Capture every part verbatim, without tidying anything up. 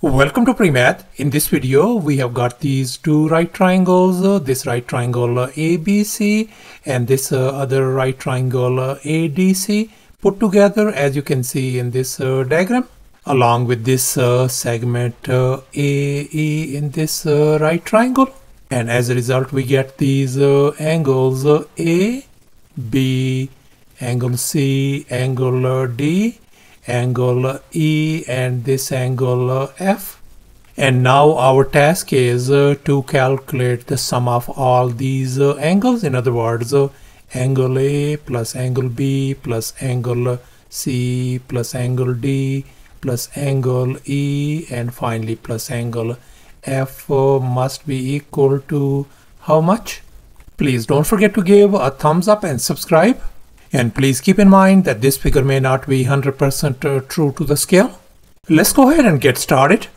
Welcome to PreMath. In this video we have got these two right triangles, uh, this right triangle uh, A B C and this uh, other right triangle uh, A D C put together, as you can see in this uh, diagram, along with this uh, segment uh, A E in this uh, right triangle, and as a result we get these uh, angles uh, A, B, angle C, angle uh, D, angle E, and this angle uh, F. And now our task is uh, to calculate the sum of all these uh, angles. In other words, uh, angle A plus angle B plus angle C plus angle D plus angle E, and finally plus angle F uh, must be equal to how much? Please don't forget to give a thumbs up and subscribe. And please keep in mind that this figure may not be one hundred percent true to the scale. Let's go ahead and get started.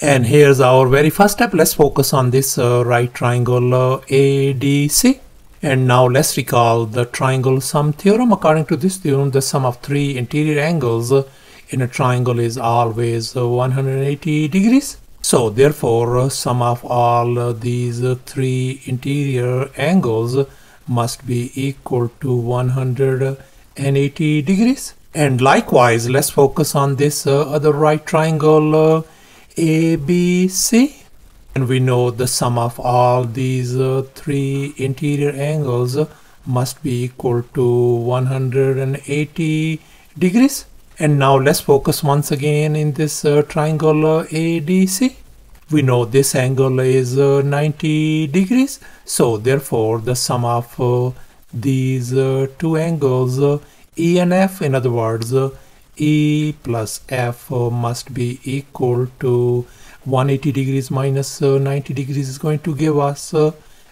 And here's our very first step. Let's focus on this uh, right triangle uh, A D C. And now let's recall the triangle sum theorem. According to this theorem, the sum of three interior angles uh, in a triangle is always uh, one hundred eighty degrees. So therefore, uh, sum of all uh, these uh, three interior angles uh, must be equal to one hundred eighty degrees. And likewise, let's focus on this uh, other right triangle uh, A B C. And we know the sum of all these uh, three interior angles uh, must be equal to one hundred eighty degrees. And now let's focus once again in this uh, triangle uh, A D C. We know this angle is uh, ninety degrees, so therefore the sum of uh, these uh, two angles uh, E and F, in other words uh, E plus F uh, must be equal to one hundred eighty degrees minus uh, ninety degrees is going to give us uh,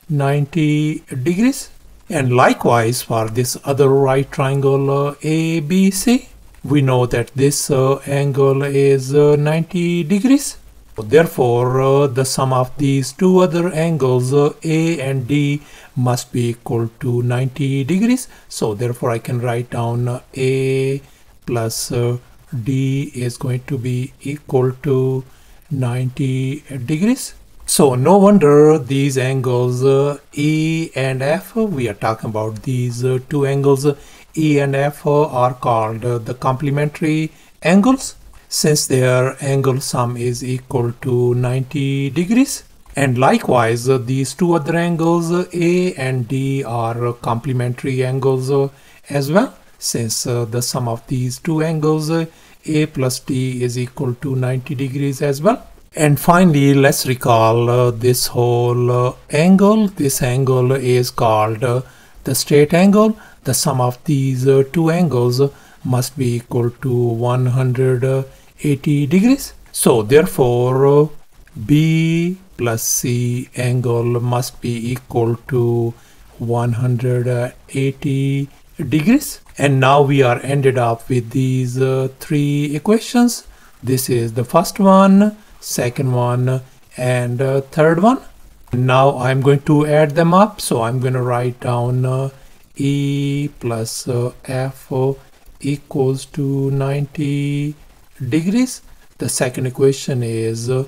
ninety degrees. And likewise for this other right triangle uh, A B C, we know that this uh, angle is uh, ninety degrees. Therefore, uh, the sum of these two other angles, uh, A and D, must be equal to ninety degrees. So therefore, I can write down uh, A plus uh, D is going to be equal to ninety degrees. So no wonder these angles uh, E and F, we are talking about these uh, two angles, uh, E and F uh, are called uh, the complementary angles, since their angle sum is equal to ninety degrees. And likewise, uh, these two other angles uh, A and D are uh, complementary angles uh, as well, since uh, the sum of these two angles uh, A plus D is equal to ninety degrees as well. And finally, let's recall uh, this whole uh, angle. This angle is called uh, the straight angle. The sum of these uh, two angles uh, must be equal to one hundred eighty degrees. So therefore, uh, B plus C angle must be equal to one hundred eighty degrees. And now we are ended up with these uh, three equations. This is the first one, second one, and uh, third one. Now I'm going to add them up. So I'm going to write down uh, E plus uh, F uh, equals to ninety degrees. The second equation is uh,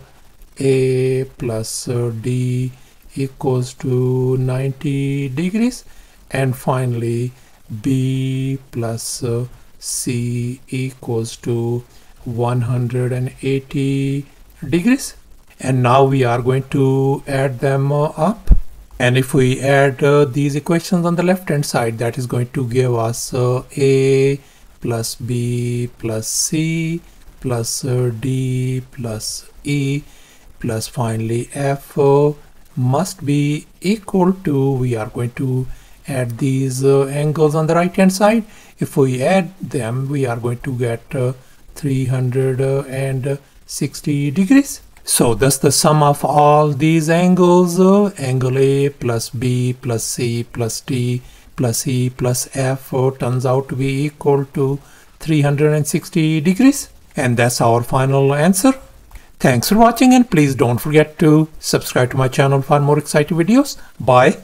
A plus uh, D equals to ninety degrees. And finally, B plus uh, C equals to one hundred eighty degrees. And now we are going to add them uh, up. And if we add uh, these equations on the left hand side, that is going to give us uh, A plus B plus C plus uh, D plus E plus finally F uh, must be equal to, we are going to add these uh, angles on the right hand side. If we add them, we are going to get uh, three hundred sixty degrees. So thus the sum of all these angles, uh, angle A plus B plus C plus D plus E plus F uh, turns out to be equal to three hundred sixty degrees. And that's our final answer. Thanks for watching, and please don't forget to subscribe to my channel for more exciting videos. Bye.